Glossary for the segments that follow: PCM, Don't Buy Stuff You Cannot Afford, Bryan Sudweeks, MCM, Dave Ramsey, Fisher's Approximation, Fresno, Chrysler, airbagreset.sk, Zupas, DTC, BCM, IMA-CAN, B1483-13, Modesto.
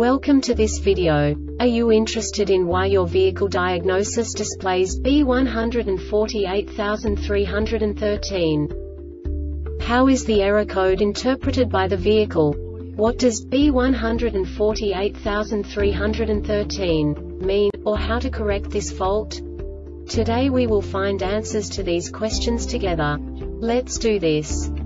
Welcome to this video. Are you interested in why your vehicle diagnosis displays B1483-13? How is the error code interpreted by the vehicle? What does B1483-13 mean, or how to correct this fault? Today we will find answers to these questions together. Let's do this.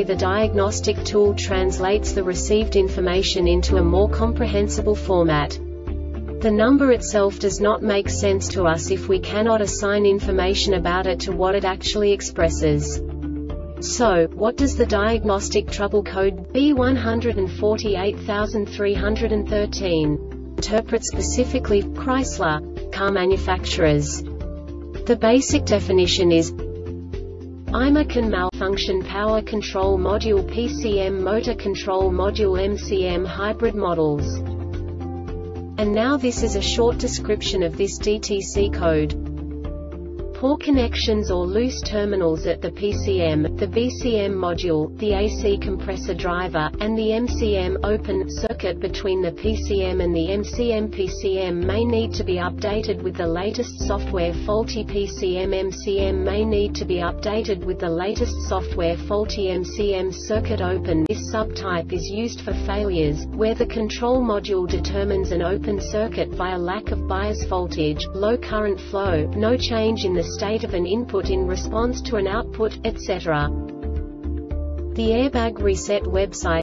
the diagnostic tool translates the received information into a more comprehensible format. The number itself does not make sense to us if we cannot assign information about it to what it actually expresses. So, what does the diagnostic trouble code B1483-13 interpret specifically for Chrysler car manufacturers? The basic definition is: IMA can malfunction power control module PCM motor control module MCM hybrid models. And now this is a short description of this DTC code. Poor connections or loose terminals at the PCM, the BCM module, the AC compressor driver, and the MCM open circuit between the PCM and the MCM. PCM may need to be updated with the latest software. Faulty PCM. MCM may need to be updated with the latest software. Faulty MCM circuit open. This subtype is used for failures where the control module determines an open circuit via lack of bias voltage, low current flow, no change in the state of an input in response to an output, etc. The Airbag Reset website